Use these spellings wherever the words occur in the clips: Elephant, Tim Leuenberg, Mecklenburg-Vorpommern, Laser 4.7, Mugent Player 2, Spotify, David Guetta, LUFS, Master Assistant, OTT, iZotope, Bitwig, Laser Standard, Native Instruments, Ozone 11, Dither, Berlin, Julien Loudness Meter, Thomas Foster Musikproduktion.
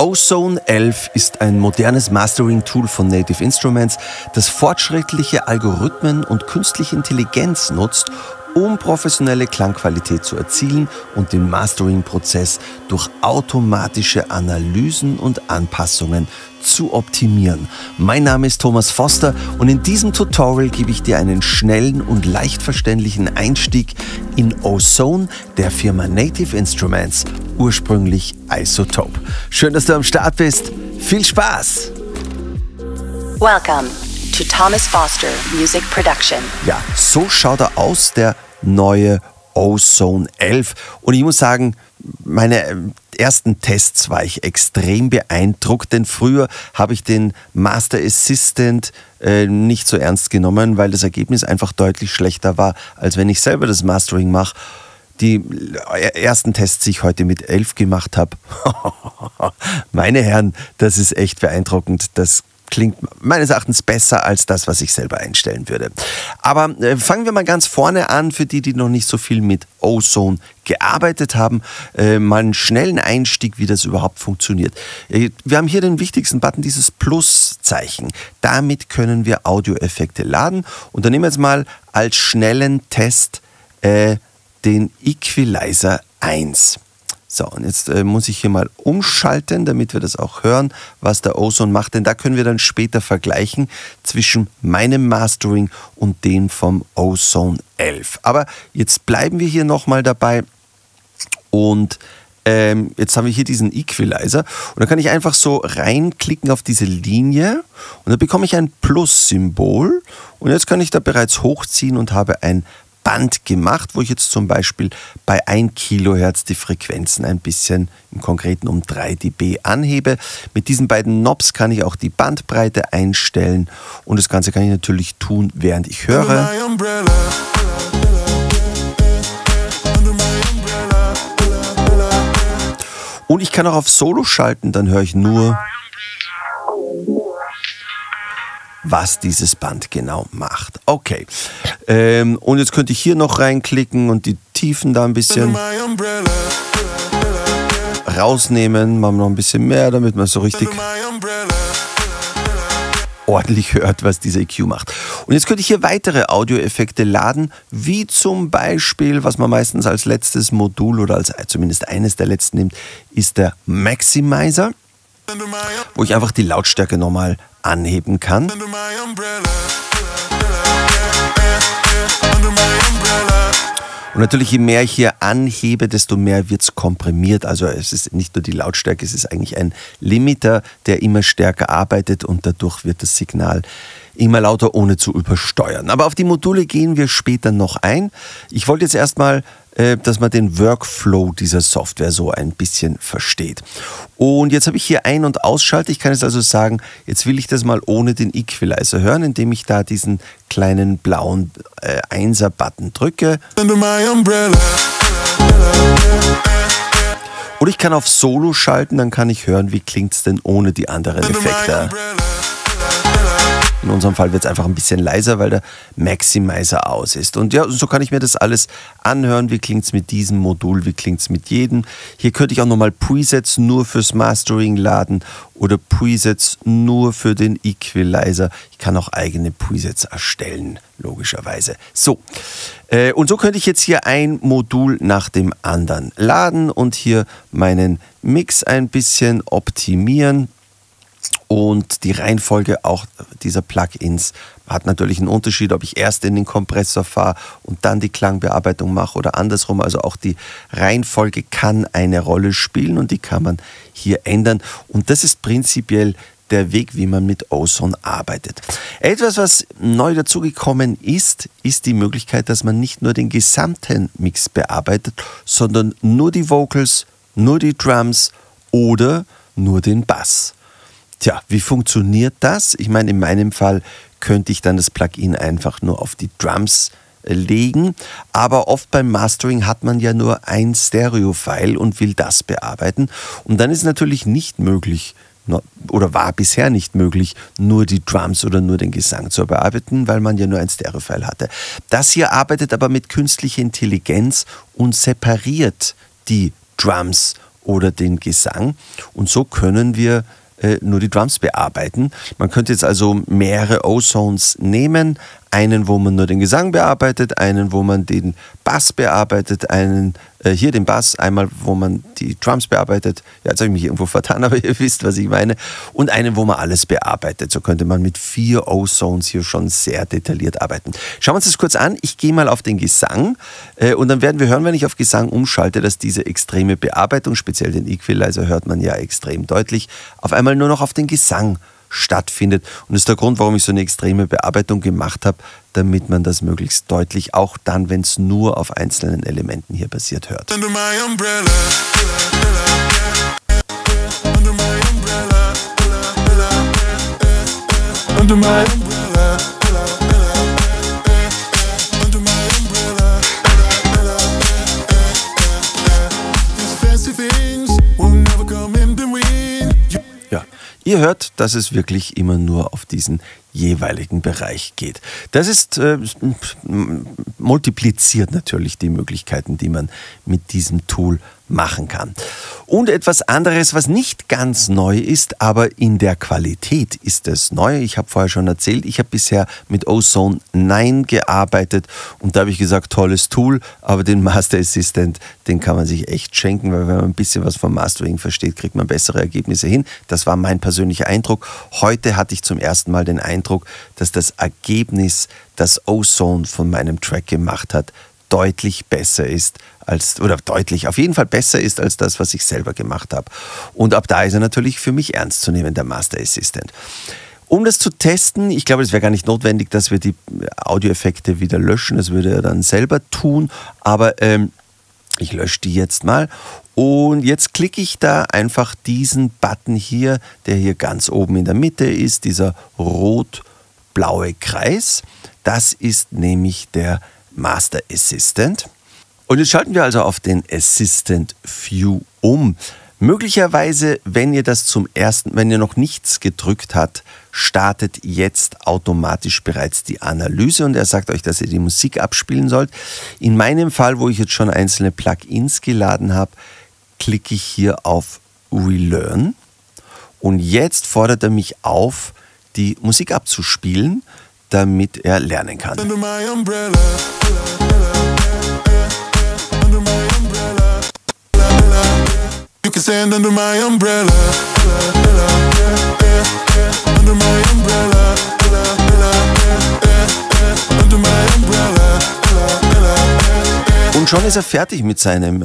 Ozone 11 ist ein modernes Mastering-Tool von Native Instruments, das fortschrittliche Algorithmen und künstliche Intelligenz nutzt, um professionelle Klangqualität zu erzielen und den Mastering-Prozess durch automatische Analysen und Anpassungen zu optimieren. Mein Name ist Thomas Foster und in diesem Tutorial gebe ich dir einen schnellen und leicht verständlichen Einstieg in Ozone der Firma Native Instruments, ursprünglich iZotope. Schön, dass du am Start bist. Viel Spaß! Welcome to Thomas Foster Musikproduktion. Ja, so schaut er aus, der neue Ozone 11. Und ich muss sagen, meine ersten Tests war ich extrem beeindruckt, denn früher habe ich den Master Assistant nicht so ernst genommen, weil das Ergebnis einfach deutlich schlechter war, als wenn ich selber das Mastering mache. Die ersten Tests, die ich heute mit 11 gemacht habe, meine Herren, das ist echt beeindruckend. Das klingt meines Erachtens besser als das, was ich selber einstellen würde. Aber fangen wir mal ganz vorne an, für die, die noch nicht so viel mit Ozone gearbeitet haben, mal einen schnellen Einstieg, wie das überhaupt funktioniert. Wir haben hier den wichtigsten Button, dieses Pluszeichen. Damit können wir Audioeffekte laden. Und dann nehmen wir jetzt mal als schnellen Test den Equalizer 1. So, und jetzt muss ich hier mal umschalten, damit wir das auch hören, was der Ozone macht. Denn da können wir dann später vergleichen zwischen meinem Mastering und dem vom Ozone 11. Aber jetzt bleiben wir hier nochmal dabei und jetzt haben wir hier diesen Equalizer. Und da kann ich einfach so reinklicken auf diese Linie und da bekomme ich ein Plus-Symbol. Und jetzt kann ich da bereits hochziehen und habe ein Band gemacht, wo ich jetzt zum Beispiel bei 1 Kilohertz die Frequenzen ein bisschen, im Konkreten um 3 dB anhebe. Mit diesen beiden Knobs kann ich auch die Bandbreite einstellen und das Ganze kann ich natürlich tun, während ich höre. Und ich kann auch auf Solo schalten, dann höre ich nur, was dieses Band genau macht. Okay. Und jetzt könnte ich hier noch reinklicken und die Tiefen da ein bisschen rausnehmen. Machen wir noch ein bisschen mehr, damit man so richtig ordentlich hört, was dieser EQ macht. Und jetzt könnte ich hier weitere Audioeffekte laden, wie zum Beispiel, was man meistens als letztes Modul oder als zumindest eines der letzten nimmt, ist der Maximizer, wo ich einfach die Lautstärke nochmal anheben kann. Und natürlich, je mehr ich hier anhebe, desto mehr wird es komprimiert. Also es ist nicht nur die Lautstärke, es ist eigentlich ein Limiter, der immer stärker arbeitet und dadurch wird das Signal immer lauter, ohne zu übersteuern. Aber auf die Module gehen wir später noch ein. Ich wollte jetzt erstmal, dass man den Workflow dieser Software so ein bisschen versteht. Und jetzt habe ich hier Ein- und Ausschalte. Ich kann jetzt also sagen, jetzt will ich das mal ohne den Equalizer hören, indem ich da diesen kleinen blauen Einser-Button drücke. Und ich kann auf Solo schalten, dann kann ich hören, wie klingt es denn ohne die anderen Effekte. In unserem Fall wird es einfach ein bisschen leiser, weil der Maximizer aus ist. Und ja, so kann ich mir das alles anhören. Wie klingt es mit diesem Modul? Wie klingt es mit jedem? Hier könnte ich auch nochmal Presets nur fürs Mastering laden oder Presets nur für den Equalizer. Ich kann auch eigene Presets erstellen, logischerweise. So, und so könnte ich jetzt hier ein Modul nach dem anderen laden und hier meinen Mix ein bisschen optimieren. Und die Reihenfolge auch dieser Plugins hat natürlich einen Unterschied, ob ich erst in den Kompressor fahre und dann die Klangbearbeitung mache oder andersrum. Also auch die Reihenfolge kann eine Rolle spielen und die kann man hier ändern. Und das ist prinzipiell der Weg, wie man mit Ozone arbeitet. Etwas, was neu dazugekommen ist die Möglichkeit, dass man nicht nur den gesamten Mix bearbeitet, sondern nur die Vocals, nur die Drums oder nur den Bass. Tja, wie funktioniert das? Ich meine, in meinem Fall könnte ich dann das Plugin einfach nur auf die Drums legen, aber oft beim Mastering hat man ja nur ein Stereo-File und will das bearbeiten. Und dann ist natürlich nicht möglich, oder war bisher nicht möglich, nur die Drums oder nur den Gesang zu bearbeiten, weil man ja nur ein Stereo-File hatte. Das hier arbeitet aber mit künstlicher Intelligenz und separiert die Drums oder den Gesang. Und so können wir nur die Drums bearbeiten. Man könnte jetzt also mehrere Ozones nehmen, einen, wo man nur den Gesang bearbeitet, einen, wo man den Bass bearbeitet, einen, hier den Bass, einmal, wo man die Drums bearbeitet, ja, jetzt habe ich mich irgendwo vertan, aber ihr wisst, was ich meine, und einen, wo man alles bearbeitet. So könnte man mit 4 Ozones hier schon sehr detailliert arbeiten. Schauen wir uns das kurz an, ich gehe mal auf den Gesang und dann werden wir hören, wenn ich auf Gesang umschalte, dass diese extreme Bearbeitung, speziell den Equalizer hört man ja extrem deutlich, auf einmal nur noch auf den Gesang stattfindet. Und das ist der Grund, warum ich so eine extreme Bearbeitung gemacht habe, damit man das möglichst deutlich auch dann, wenn es nur auf einzelnen Elementen hier passiert, hört. Ihr hört, dass es wirklich immer nur auf diesen jeweiligen Bereich geht. Das ist multipliziert natürlich die Möglichkeiten, die man mit diesem Tool machen kann. Und etwas anderes, was nicht ganz neu ist, aber in der Qualität ist es neu. Ich habe vorher schon erzählt, ich habe bisher mit Ozone 9 gearbeitet und da habe ich gesagt, tolles Tool, aber den Master Assistant, den kann man sich echt schenken, weil wenn man ein bisschen was vom Mastering versteht, kriegt man bessere Ergebnisse hin. Das war mein persönlicher Eindruck. Heute hatte ich zum ersten Mal den Eindruck, dass das Ergebnis, das Ozone von meinem Track gemacht hat, deutlich besser ist als, oder deutlich, auf jeden Fall besser ist als das, was ich selber gemacht habe. Und ab da ist er natürlich für mich ernst zu nehmen, der Master Assistant. Um das zu testen, ich glaube, es wäre gar nicht notwendig, dass wir die Audioeffekte wieder löschen, das würde er dann selber tun, aber ich lösche die jetzt mal. Und jetzt klicke ich da einfach diesen Button hier, der hier ganz oben in der Mitte ist, dieser rot-blaue Kreis. Das ist nämlich der Master Assistant. Und jetzt schalten wir also auf den Assistant View um. Möglicherweise, wenn ihr das zum ersten, wenn ihr noch nichts gedrückt habt, startet jetzt automatisch bereits die Analyse und er sagt euch, dass ihr die Musik abspielen sollt. In meinem Fall, wo ich jetzt schon einzelne Plugins geladen habe, klicke ich hier auf Relearn und jetzt fordert er mich auf, die Musik abzuspielen, damit er lernen kann. Und schon ist er fertig mit seinem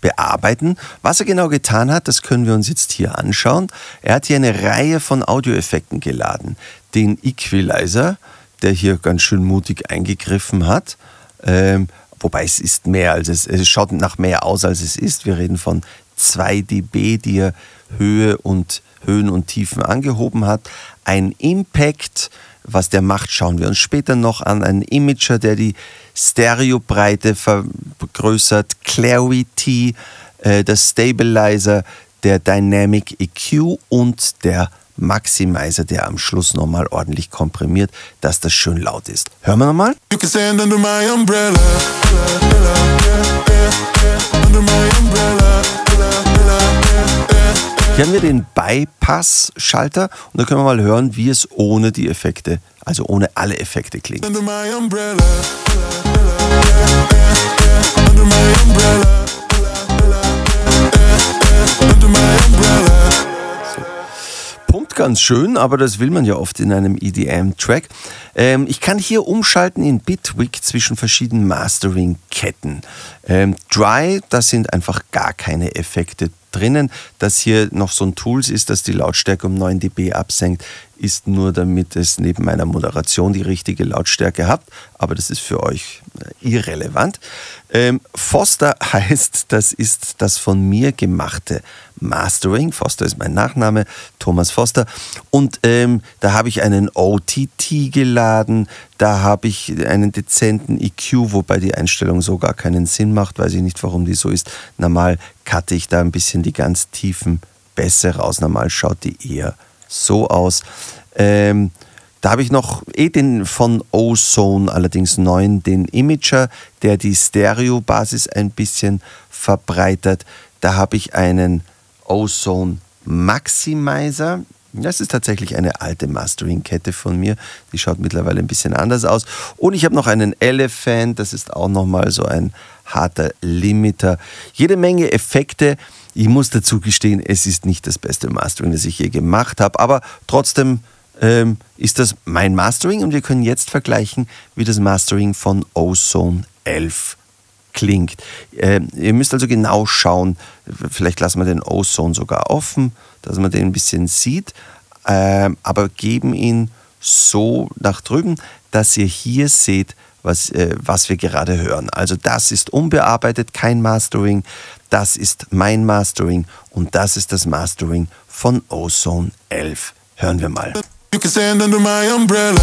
Bearbeiten. Was er genau getan hat, das können wir uns jetzt hier anschauen. Er hat hier eine Reihe von Audioeffekten geladen. Den Equalizer, der hier ganz schön mutig eingegriffen hat. Wobei es ist mehr als es schaut nach mehr aus als es ist. Wir reden von 2 dB, die er Höhen und Tiefen angehoben hat. Ein Impact, was der macht, schauen wir uns später noch an. Ein Imager, der die Stereobreite vergrößert. Clarity, der Stabilizer, der Dynamic EQ und der Maximizer, der am Schluss nochmal ordentlich komprimiert, dass das schön laut ist. Hören wir nochmal. Hier haben wir den Bypass-Schalter und da können wir mal hören, wie es ohne die Effekte, also ohne alle Effekte klingt. Ganz schön, aber das will man ja oft in einem EDM-Track. Ich kann hier umschalten in Bitwig zwischen verschiedenen Mastering-Ketten. Dry, da sind einfach gar keine Effekte drinnen. Dass hier noch so ein Tools ist, das die Lautstärke um 9 dB absenkt, ist nur, damit es neben meiner Moderation die richtige Lautstärke habt. Aber das ist für euch irrelevant. Foster heißt, das ist das von mir gemachte Mastering. Foster ist mein Nachname, Thomas Foster. Und da habe ich einen OTT geladen, da habe ich einen dezenten EQ, wobei die Einstellung so gar keinen Sinn macht, weiß ich nicht, warum die so ist. Normal cutte ich da ein bisschen die ganz tiefen Bässe raus, normal schaut die eher so aus. Da habe ich noch den von Ozone, allerdings 9, den Imager, der die Stereo-Basis ein bisschen verbreitert. Da habe ich einen Ozone Maximizer. Das ist tatsächlich eine alte Mastering-Kette von mir. Die schaut mittlerweile ein bisschen anders aus. Und ich habe noch einen Elephant. Das ist auch nochmal so ein harter Limiter. Jede Menge Effekte. Ich muss dazu gestehen, es ist nicht das beste Mastering, das ich je gemacht habe. Aber trotzdem ist das mein Mastering. Und wir können jetzt vergleichen, wie das Mastering von Ozone 11 klingt. Ihr müsst also genau schauen. Vielleicht lassen wir den Ozone sogar offen, dass man den ein bisschen sieht, aber geben ihn so nach drüben, dass ihr hier seht, was wir gerade hören. Also das ist unbearbeitet, kein Mastering, das ist mein Mastering und das ist das Mastering von Ozone 11. Hören wir mal. You can stand under my umbrella.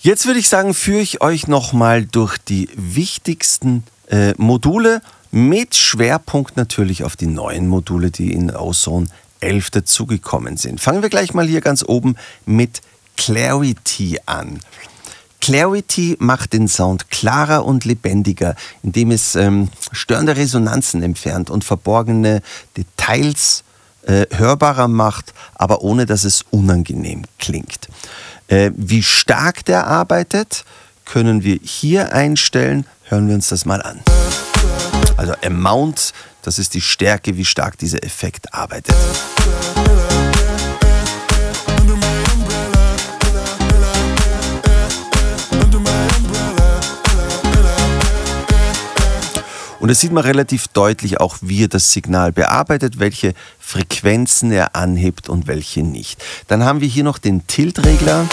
Jetzt würde ich sagen, führe ich euch nochmal durch die wichtigsten Module mit Schwerpunkt natürlich auf die neuen Module, die in Ozone 11 dazugekommen sind. Fangen wir gleich mal hier ganz oben mit Clarity an. Clarity macht den Sound klarer und lebendiger, indem es störende Resonanzen entfernt und verborgene Details hörbarer macht, aber ohne, dass es unangenehm klingt. Wie stark der arbeitet, können wir hier einstellen. Hören wir uns das mal an. Also Amount, das ist die Stärke, wie stark dieser Effekt arbeitet. Und das sieht man relativ deutlich auch, wie er das Signal bearbeitet, welche Frequenzen er anhebt und welche nicht. Dann haben wir hier noch den Tilt-Regler.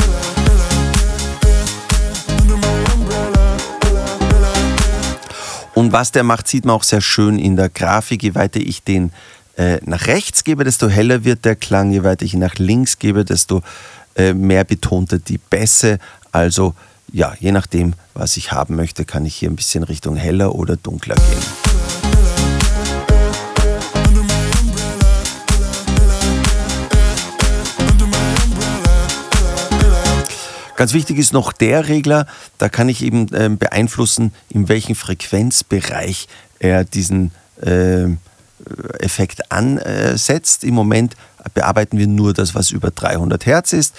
Und was der macht, sieht man auch sehr schön in der Grafik. Je weiter ich den nach rechts gebe, desto heller wird der Klang. Je weiter ich ihn nach links gebe, desto mehr betont er die Bässe. Also ja, je nachdem, was ich haben möchte, kann ich hier ein bisschen Richtung heller oder dunkler gehen. Ganz wichtig ist noch der Regler, da kann ich eben beeinflussen, in welchem Frequenzbereich er diesen Effekt ansetzt. Im Moment bearbeiten wir nur das, was über 300 Hertz ist.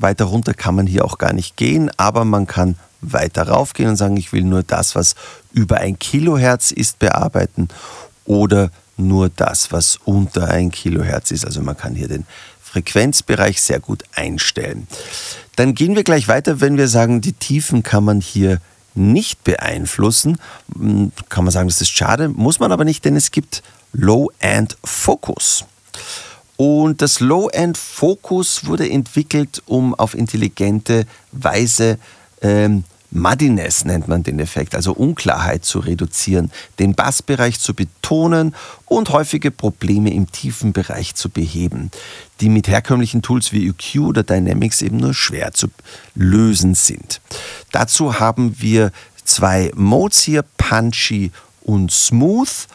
Weiter runter kann man hier auch gar nicht gehen, aber man kann weiter rauf gehen und sagen, ich will nur das, was über 1 Kilohertz ist, bearbeiten oder nur das, was unter 1 Kilohertz ist. Also man kann hier den Frequenzbereich sehr gut einstellen. Dann gehen wir gleich weiter, wenn wir sagen, die Tiefen kann man hier nicht beeinflussen. Kann man sagen, das ist schade, muss man aber nicht, denn es gibt Low-End-Focus. Und das Low-End-Focus wurde entwickelt, um auf intelligente Weise Muddiness, nennt man den Effekt, also Unklarheit zu reduzieren, den Bassbereich zu betonen und häufige Probleme im tiefen Bereich zu beheben, die mit herkömmlichen Tools wie EQ oder Dynamics eben nur schwer zu lösen sind. Dazu haben wir zwei Modes hier, Punchy und Smooth.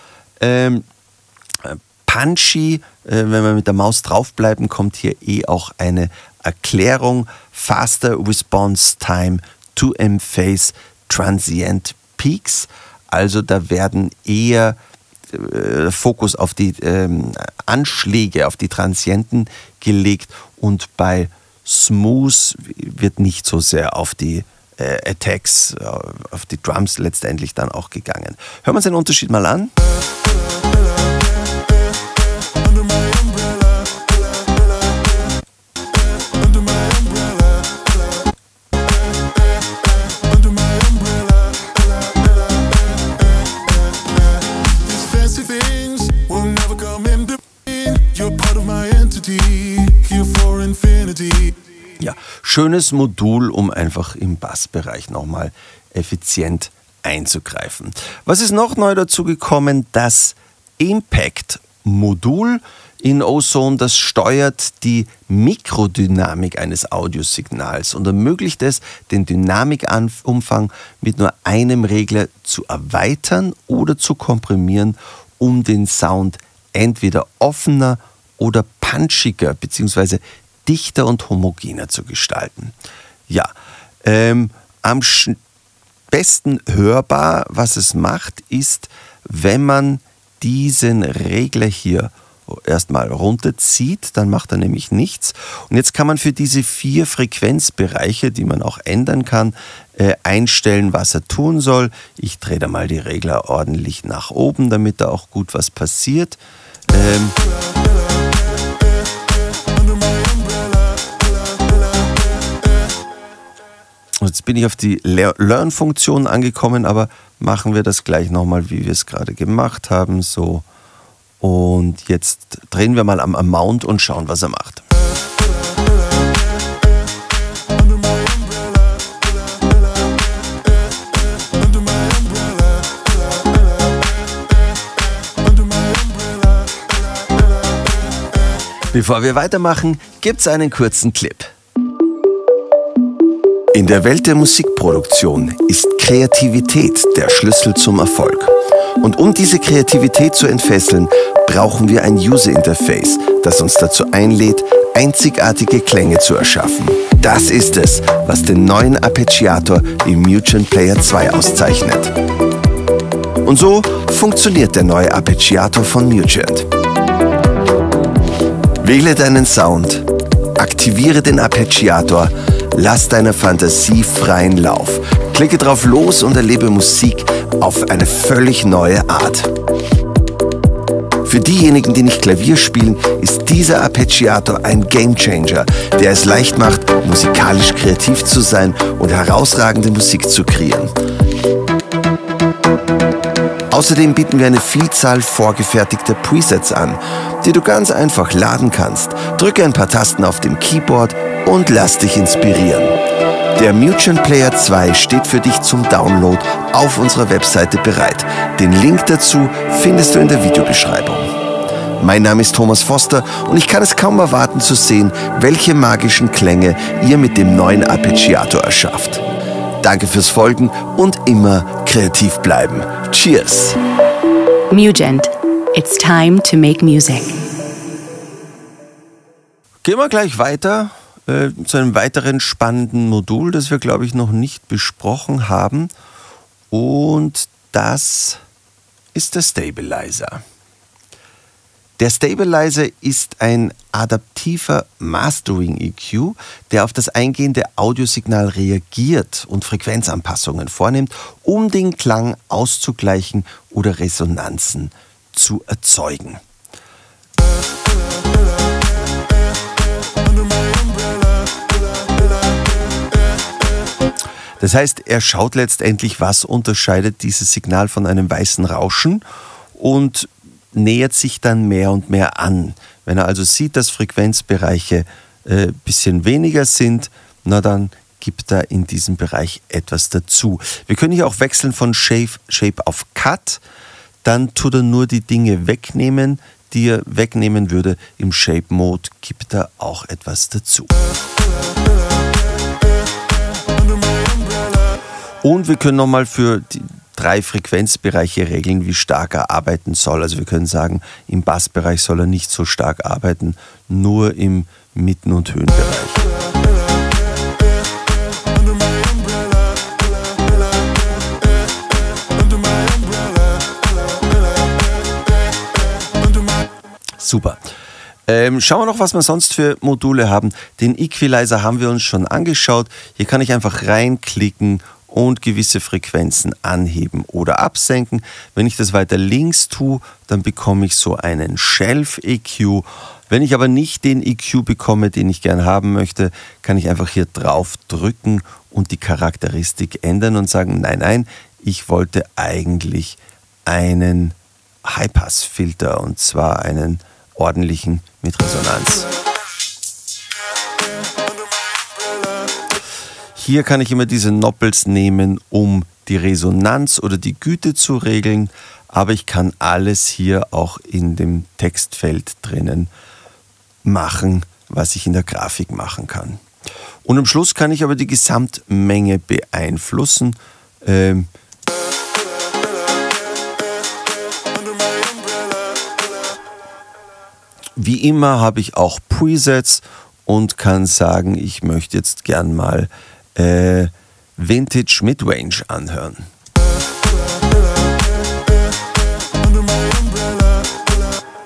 Punchy, wenn wir mit der Maus draufbleiben, kommt hier auch eine Erklärung. Faster Response Time to Emphase Transient Peaks. Also da werden eher Fokus auf die Anschläge, auf die Transienten gelegt und bei Smooth wird nicht so sehr auf die Attacks, auf die Drums letztendlich dann auch gegangen. Hören wir uns den Unterschied mal an. Ja, schönes Modul, um einfach im Bassbereich nochmal effizient einzugreifen. Was ist noch neu dazu gekommen? Das Impact Modul in Ozone, das steuert die Mikrodynamik eines Audiosignals und ermöglicht es, den Dynamikumfang mit nur einem Regler zu erweitern oder zu komprimieren, um den Sound entweder offener oder punchiger bzw. dichter und homogener zu gestalten. Ja, am besten hörbar, was es macht, ist, wenn man diesen Regler hier erstmal runterzieht, dann macht er nämlich nichts. Und jetzt kann man für diese 4 Frequenzbereiche, die man auch ändern kann, einstellen, was er tun soll. Ich drehe da mal die Regler ordentlich nach oben, damit da auch gut was passiert. Jetzt bin ich auf die Learn-Funktion angekommen, aber machen wir das gleich nochmal, wie wir es gerade gemacht haben. So. Und jetzt drehen wir mal am Amount und schauen, was er macht. Bevor wir weitermachen, gibt es einen kurzen Clip. In der Welt der Musikproduktion ist Kreativität der Schlüssel zum Erfolg. Und um diese Kreativität zu entfesseln, brauchen wir ein User-Interface, das uns dazu einlädt, einzigartige Klänge zu erschaffen. Das ist es, was den neuen Arpeggiator im Mugent Player 2 auszeichnet. Und so funktioniert der neue Arpeggiator von Mugent. Wähle deinen Sound, aktiviere den Arpeggiator, lass deiner Fantasie freien Lauf. Klicke drauf los und erlebe Musik auf eine völlig neue Art. Für diejenigen, die nicht Klavier spielen, ist dieser Arpeggiator ein Gamechanger, der es leicht macht, musikalisch kreativ zu sein und herausragende Musik zu kreieren. Außerdem bieten wir eine Vielzahl vorgefertigter Presets an, die du ganz einfach laden kannst. Drücke ein paar Tasten auf dem Keyboard und lass dich inspirieren. Der Mugent Player 2 steht für dich zum Download auf unserer Webseite bereit. Den Link dazu findest du in der Videobeschreibung. Mein Name ist Thomas Foster und ich kann es kaum erwarten zu sehen, welche magischen Klänge ihr mit dem neuen Arpeggiator erschafft. Danke fürs Folgen und immer kreativ bleiben. Cheers! Mugent, it's time to make music. Gehen wir gleich weiter zu einem weiteren spannenden Modul, das wir, glaube ich, noch nicht besprochen haben. Und das ist der Stabilizer. Der Stabilizer ist ein adaptiver Mastering-EQ, der auf das eingehende Audiosignal reagiert und Frequenzanpassungen vornimmt, um den Klang auszugleichen oder Resonanzen zu erzeugen. Das heißt, er schaut letztendlich, was unterscheidet dieses Signal von einem weißen Rauschen und nähert sich dann mehr und mehr an. Wenn er also sieht, dass Frequenzbereiche ein bisschen weniger sind, na dann gibt er in diesem Bereich etwas dazu. Wir können hier auch wechseln von Shape auf Cut, dann tut er nur die Dinge wegnehmen, die er wegnehmen würde. Im Shape-Mode gibt er auch etwas dazu. Und wir können nochmal für die 3 Frequenzbereiche regeln, wie stark er arbeiten soll. Also wir können sagen, im Bassbereich soll er nicht so stark arbeiten, nur im Mitten- und Höhenbereich. Super. Schauen wir noch, was wir sonst für Module haben. Den Equalizer haben wir uns schon angeschaut. Hier kann ich einfach reinklicken und gewisse Frequenzen anheben oder absenken. Wenn ich das weiter links tue, dann bekomme ich so einen Shelf-EQ. Wenn ich aber nicht den EQ bekomme, den ich gern haben möchte, kann ich einfach hier drauf drücken und die Charakteristik ändern und sagen, nein, nein, ich wollte eigentlich einen Highpass-Filter und zwar einen ordentlichen mit Resonanz. Hier kann ich immer diese Noppels nehmen, um die Resonanz oder die Güte zu regeln. aber ich kann alles hier auch in dem Textfeld drinnen machen, was ich in der Grafik machen kann. Und am Schluss kann ich aber die Gesamtmenge beeinflussen. Wie immer habe ich auch Presets und kann sagen, ich möchte jetzt gern mal Vintage Midrange anhören.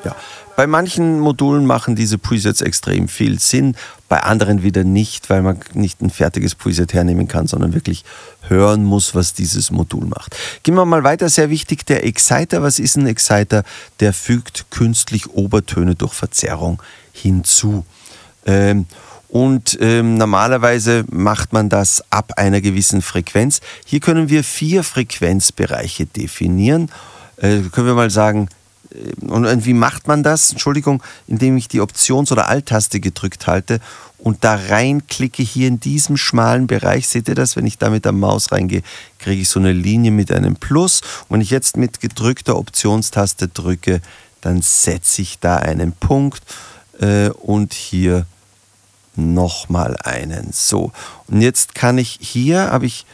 Ja. Bei manchen Modulen machen diese Presets extrem viel Sinn, bei anderen wieder nicht, weil man nicht ein fertiges Preset hernehmen kann, sondern wirklich hören muss, was dieses Modul macht. Gehen wir mal weiter, sehr wichtig, der Exciter. Was ist ein Exciter? Der fügt künstlich Obertöne durch Verzerrung hinzu. Normalerweise macht man das ab einer gewissen Frequenz. Hier können wir 4 Frequenzbereiche definieren. Können wir mal sagen, und wie macht man das? Entschuldigung, indem ich die Options- oder Alt-Taste gedrückt halte und da reinklicke, hier in diesem schmalen Bereich. Seht ihr das? Wenn ich da mit der Maus reingehe, kriege ich so eine Linie mit einem Plus. Und wenn ich jetzt mit gedrückter Optionstaste drücke, dann setze ich da einen Punkt und hier nochmal einen. So, und jetzt kann ich hier, habe ich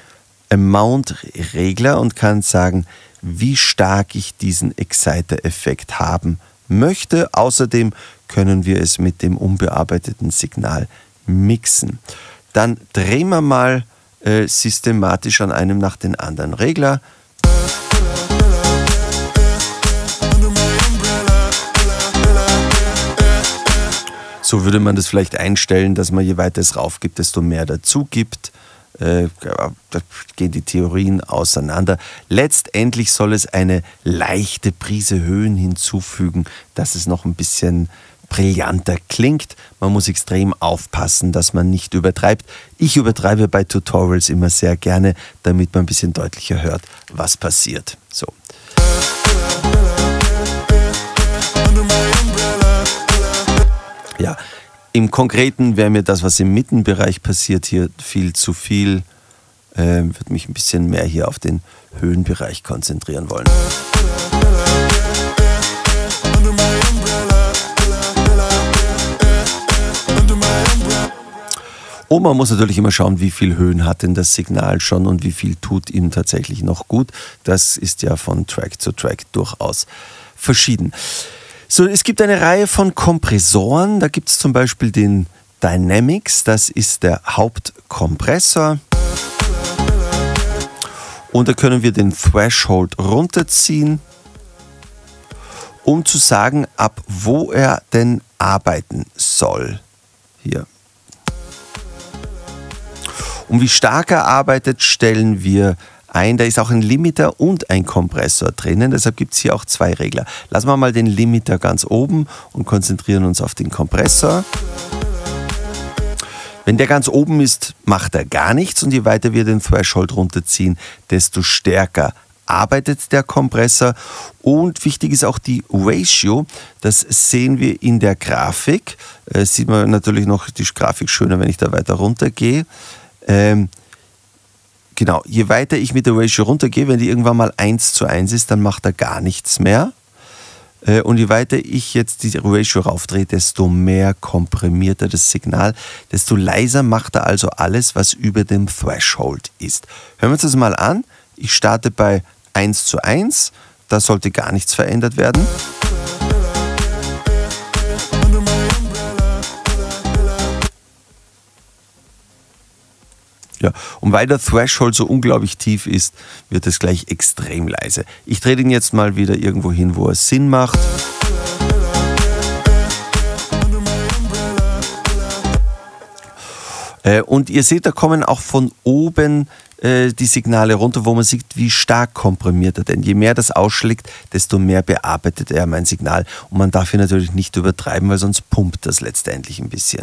Amount-Regler und kann sagen, wie stark ich diesen Exciter-Effekt haben möchte. Außerdem können wir es mit dem unbearbeiteten Signal mixen. Dann drehen wir mal systematisch an einem nach den anderen Regler. So würde man das vielleicht einstellen, dass man je weiter es rauf gibt, desto mehr dazu gibt. Da gehen die Theorien auseinander. Letztendlich soll es eine leichte Prise Höhen hinzufügen, dass es noch ein bisschen brillanter klingt. Man muss extrem aufpassen, dass man nicht übertreibt. Ich übertreibe bei Tutorials immer sehr gerne, damit man ein bisschen deutlicher hört, was passiert. So. Ja. Im Konkreten wäre mir das, was im Mittenbereich passiert, hier viel zu viel. Würde mich ein bisschen mehr hier auf den Höhenbereich konzentrieren wollen. Und man muss natürlich immer schauen, wie viel Höhen hat denn das Signal schon und wie viel tut ihm tatsächlich noch gut. Das ist ja von Track zu Track durchaus verschieden. So, es gibt eine Reihe von Kompressoren. Da gibt es zum Beispiel den Dynamics, das ist der Hauptkompressor. Und da können wir den Threshold runterziehen, um zu sagen, ab wo er denn arbeiten soll. Hier. Und wie stark er arbeitet, stellen wir ein, da ist auch ein Limiter und ein Kompressor drinnen, deshalb gibt es hier auch 2 Regler. Lassen wir mal den Limiter ganz oben und konzentrieren uns auf den Kompressor. Wenn der ganz oben ist, macht er gar nichts, und je weiter wir den Threshold runterziehen, desto stärker arbeitet der Kompressor. Und wichtig ist auch die Ratio, das sehen wir in der Grafik. Sieht man natürlich noch die Grafik schöner, wenn ich da weiter runter gehe. Genau, je weiter ich mit der Ratio runtergehe, wenn die irgendwann mal 1:1 ist, dann macht er gar nichts mehr. Und je weiter ich jetzt die Ratio raufdrehe, desto mehr komprimiert er das Signal, desto leiser macht er also alles, was über dem Threshold ist. Hören wir uns das mal an. Ich starte bei 1:1, da sollte gar nichts verändert werden. Ja, und weil der Threshold so unglaublich tief ist, wird es gleich extrem leise. Ich drehe den jetzt mal wieder irgendwo hin, wo er Sinn macht. Und ihr seht, da kommen auch von oben die Signale runter, wo man sieht, wie stark komprimiert er denn. Je mehr das ausschlägt, desto mehr bearbeitet er mein Signal. Und man darf hier natürlich nicht übertreiben, weil sonst pumpt das letztendlich ein bisschen.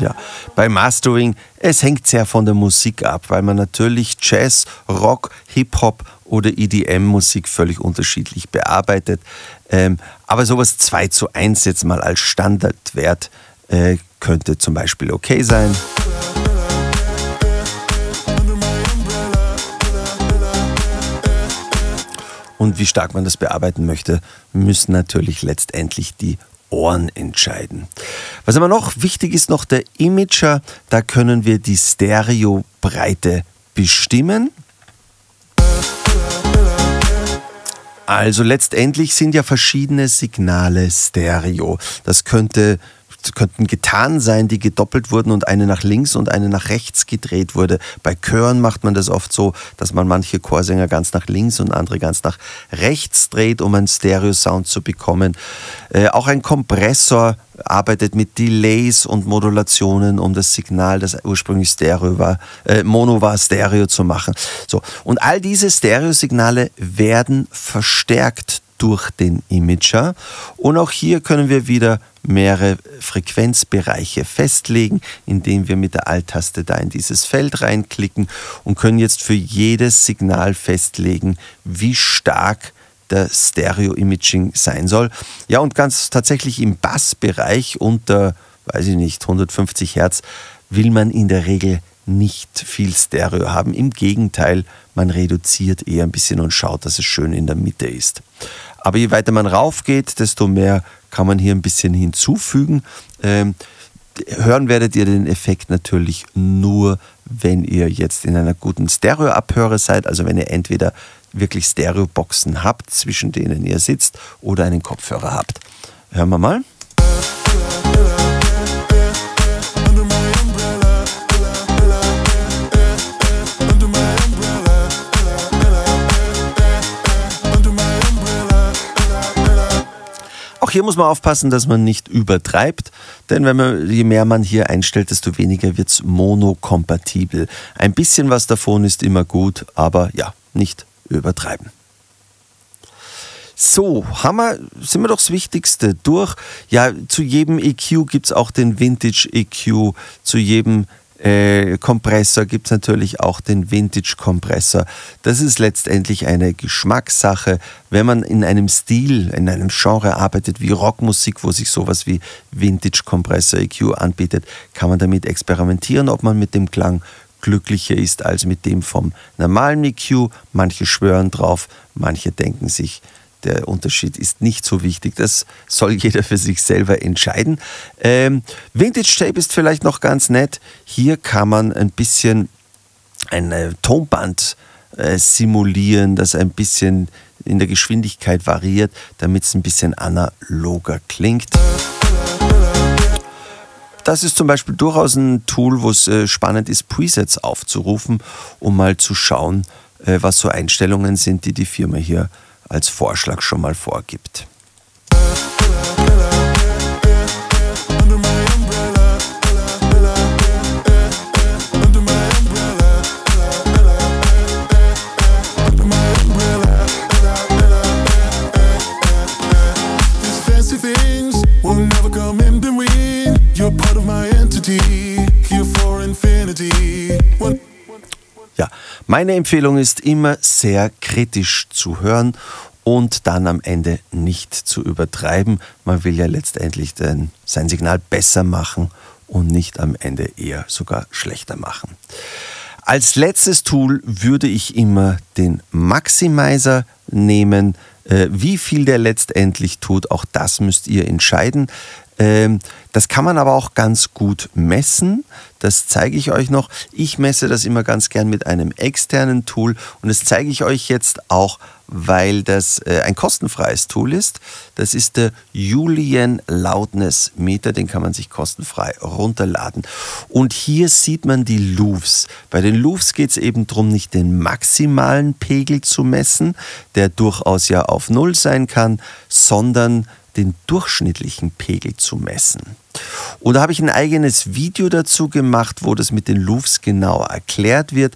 Ja, bei Mastering, es hängt sehr von der Musik ab, weil man natürlich Jazz, Rock, Hip-Hop oder EDM-Musik völlig unterschiedlich bearbeitet. Aber sowas 2:1 jetzt mal als Standardwert könnte zum Beispiel okay sein. und wie stark man das bearbeiten möchte, müssen natürlich letztendlich die Ohren entscheiden. Was aber noch wichtig ist, noch der Imager, da können wir die Stereobreite bestimmen. Also letztendlich sind ja verschiedene Signale Stereo. Das könnten getan sein, die gedoppelt wurden und eine nach links und eine nach rechts gedreht wurde. Bei Chören macht man das oft so, dass man manche Chorsänger ganz nach links und andere ganz nach rechts dreht, um einen Stereo-Sound zu bekommen. Auch ein Kompressor arbeitet mit Delays und Modulationen, um das Signal, das ursprünglich Stereo war, Mono war, Stereo zu machen. So. Und all diese Stereosignale werden verstärkt durch den Imager. Und auch hier können wir wieder mehrere Frequenzbereiche festlegen, indem wir mit der Alt-Taste da in dieses Feld reinklicken und können jetzt für jedes Signal festlegen, wie stark der Stereo-Imaging sein soll. Ja, und ganz tatsächlich im Bassbereich unter, weiß ich nicht, 150 Hertz will man in der Regel nicht viel Stereo haben. Im Gegenteil, man reduziert eher ein bisschen und schaut, dass es schön in der Mitte ist. Aber je weiter man rauf geht, desto mehr kann man hier ein bisschen hinzufügen. Hören werdet ihr den Effekt natürlich nur, wenn ihr jetzt in einer guten Stereo-Abhöre seid, also wenn ihr entweder wirklich Stereo-Boxen habt, zwischen denen ihr sitzt, oder einen Kopfhörer habt. Hören wir mal. Auch hier muss man aufpassen, dass man nicht übertreibt, denn je mehr man hier einstellt, desto weniger wird es monokompatibel. Ein bisschen was davon ist immer gut, aber ja, nicht übertreiben. So, sind wir doch das Wichtigste durch. Ja, zu jedem EQ gibt es auch den Vintage EQ, zu jedem Kompressor gibt es natürlich auch den Vintage-Kompressor. Das ist letztendlich eine Geschmackssache. Wenn man in einem Stil, in einem Genre arbeitet wie Rockmusik, wo sich sowas wie Vintage-Kompressor-EQ anbietet, kann man damit experimentieren, ob man mit dem Klang glücklicher ist als mit dem vom normalen EQ. Manche schwören drauf, manche denken sich, der Unterschied ist nicht so wichtig. Das soll jeder für sich selber entscheiden. Vintage Tape ist vielleicht noch ganz nett. Hier kann man ein bisschen ein Tonband simulieren, das ein bisschen in der Geschwindigkeit variiert, damit es ein bisschen analoger klingt. Das ist zum Beispiel durchaus ein Tool, wo es spannend ist, Presets aufzurufen, um mal zu schauen, was so Einstellungen sind, die die Firma hier als Vorschlag schon mal vorgibt. Ja, meine Empfehlung ist immer, sehr kritisch zu hören und dann am Ende nicht zu übertreiben. Man will ja letztendlich sein Signal besser machen und nicht am Ende eher sogar schlechter machen. Als letztes Tool würde ich immer den Maximizer nehmen. Wie viel der letztendlich tut, auch das müsst ihr entscheiden. Das kann man aber auch ganz gut messen. Das zeige ich euch noch. Ich messe das immer ganz gern mit einem externen Tool und das zeige ich euch jetzt auch, weil das ein kostenfreies Tool ist. Das ist der Julien Loudness Meter, den kann man sich kostenfrei runterladen. Und hier sieht man die LUFs. Bei den LUFs geht es eben darum, nicht den maximalen Pegel zu messen, der durchaus ja auf 0 sein kann, sondern den durchschnittlichen Pegel zu messen. Und da habe ich ein eigenes Video dazu gemacht, wo das mit den LUFs genau erklärt wird.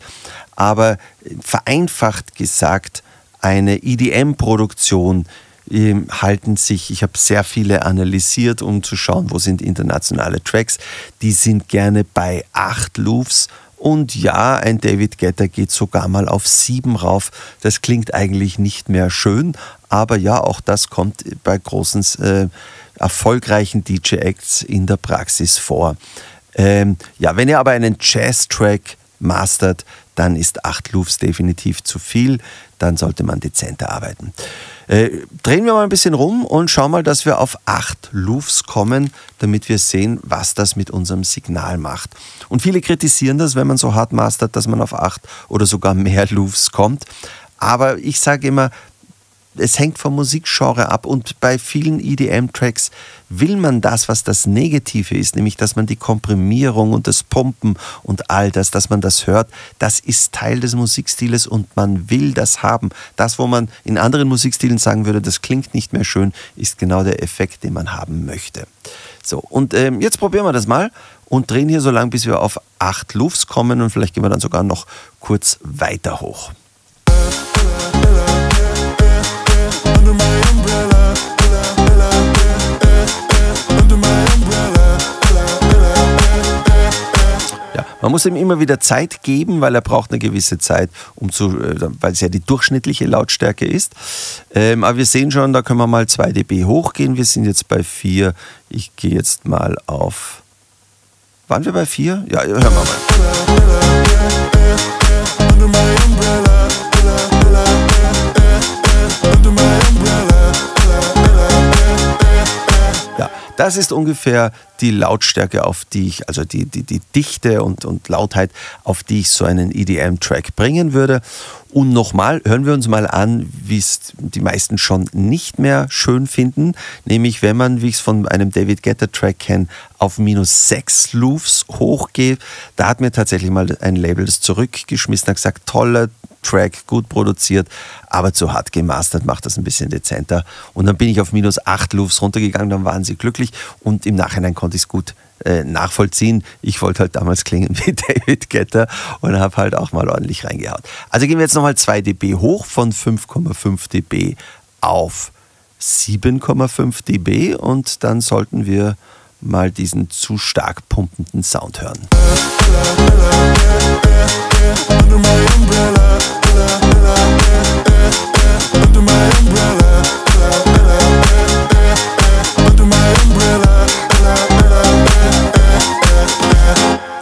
Aber vereinfacht gesagt, eine EDM-Produktion halten sich, ich habe sehr viele analysiert, um zu schauen, wo sind internationale Tracks. Die sind gerne bei 8 LUFs. Und ja, ein David Guetta geht sogar mal auf 7 rauf. Das klingt eigentlich nicht mehr schön, aber ja, auch das kommt bei großen, erfolgreichen DJ-Acts in der Praxis vor. Ja, wenn ihr aber einen Jazz-Track mastert, dann ist 8 Loops definitiv zu viel, dann sollte man dezenter arbeiten. Drehen wir mal ein bisschen rum und schauen mal, dass wir auf 8 Loops kommen, damit wir sehen, was das mit unserem Signal macht. Und viele kritisieren das, wenn man so hart mastert, dass man auf 8 oder sogar mehr Loops kommt. Aber ich sage immer, es hängt vom Musikgenre ab und bei vielen EDM-Tracks will man das, was das Negative ist, nämlich dass man die Komprimierung und das Pumpen und all das, dass man das hört, das ist Teil des Musikstiles und man will das haben. Das, wo man in anderen Musikstilen sagen würde, das klingt nicht mehr schön, ist genau der Effekt, den man haben möchte. So, und jetzt probieren wir das mal und drehen hier so lange, bis wir auf 8 Loops kommen und vielleicht gehen wir dann sogar noch kurz weiter hoch. Man muss ihm immer wieder Zeit geben, weil er braucht eine gewisse Zeit, weil es ja die durchschnittliche Lautstärke ist. Aber wir sehen schon, da können wir mal 2 dB hochgehen. Wir sind jetzt bei 4. Ich gehe jetzt mal auf... Waren wir bei 4? Ja, hören wir mal. Ja, das ist ungefähr... die Lautstärke, auf die ich, also die Dichte und Lautheit, auf die ich so einen EDM-Track bringen würde. Und nochmal, hören wir uns mal an, wie es die meisten schon nicht mehr schön finden, nämlich wenn man, wie ich es von einem David Guetta-Track kenne, auf -6 Loops hochgeht. Da hat mir tatsächlich mal ein Label das zurückgeschmissen, hat gesagt, toller Track, gut produziert, aber zu hart gemastert, macht das ein bisschen dezenter. Und dann bin ich auf -8 Loops runtergegangen, dann waren sie glücklich und im Nachhinein konnte ich es gut nachvollziehen. Ich wollte halt damals klingen wie David Guetta und habe halt auch mal ordentlich reingehaut. Also gehen wir jetzt nochmal 2 dB hoch von 5,5 dB auf 7,5 dB und dann sollten wir mal diesen zu stark pumpenden Sound hören.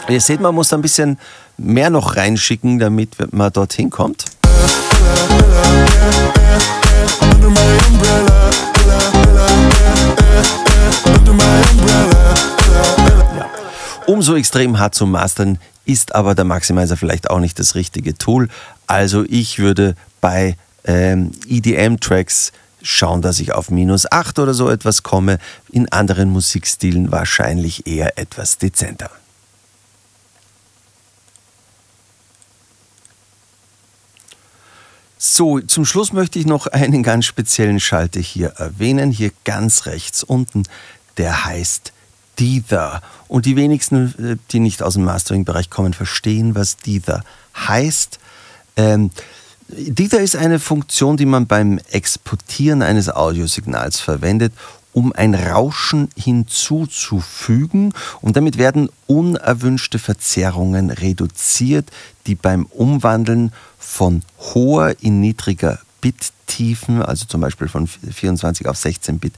Ihr seht, man muss da ein bisschen mehr noch reinschicken, damit man dorthin kommt. Um so extrem hart zu mastern, ist aber der Maximizer vielleicht auch nicht das richtige Tool. Also ich würde bei EDM-Tracks schauen, dass ich auf -8 oder so etwas komme. In anderen Musikstilen wahrscheinlich eher etwas dezenter. So, zum Schluss möchte ich noch einen ganz speziellen Schalter hier erwähnen. Hier ganz rechts unten, der heißt Dither. Und die wenigsten, die nicht aus dem Mastering-Bereich kommen, verstehen, was Dither heißt. Dither ist eine Funktion, die man beim Exportieren eines Audiosignals verwendet, um ein Rauschen hinzuzufügen. Und damit werden unerwünschte Verzerrungen reduziert, die beim Umwandeln von hoher in niedriger Bittiefen, also zum Beispiel von 24 auf 16 Bit,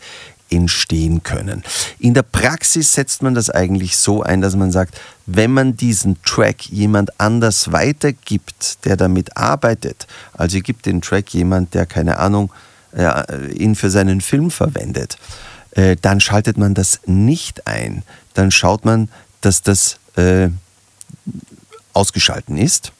entstehen können. In der Praxis setzt man das eigentlich so ein, dass man sagt, wenn man diesen Track jemand anders weitergibt, der damit arbeitet, also gibt den Track jemand, der, keine Ahnung, ihn für seinen Film verwendet, dann schaltet man das nicht ein. Dann schaut man, dass das ausgeschalten ist,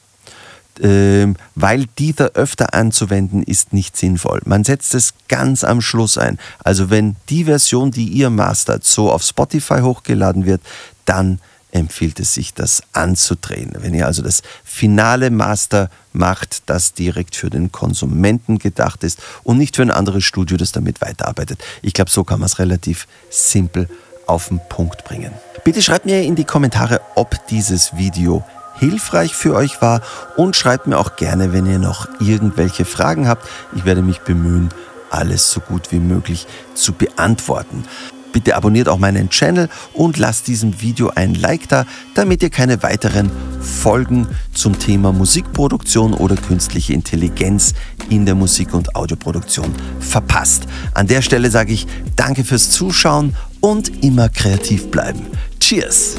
weil Dither öfter anzuwenden ist nicht sinnvoll. Man setzt es ganz am Schluss ein. Also wenn die Version, die ihr mastert, so auf Spotify hochgeladen wird, dann empfiehlt es sich, das anzudrehen. Wenn ihr also das finale Master macht, das direkt für den Konsumenten gedacht ist und nicht für ein anderes Studio, das damit weiterarbeitet. Ich glaube, so kann man es relativ simpel auf den Punkt bringen. Bitte schreibt mir in die Kommentare, ob dieses Video hilfreich für euch war und schreibt mir auch gerne, wenn ihr noch irgendwelche Fragen habt. Ich werde mich bemühen, alles so gut wie möglich zu beantworten. Bitte abonniert auch meinen Channel und lasst diesem Video ein Like da, damit ihr keine weiteren Folgen zum Thema Musikproduktion oder künstliche Intelligenz in der Musik- und Audioproduktion verpasst. An der Stelle sage ich danke fürs Zuschauen und immer kreativ bleiben. Cheers!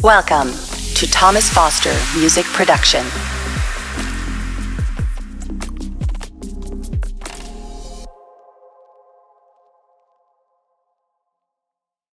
Welcome. to Thomas Foster Musikproduktion.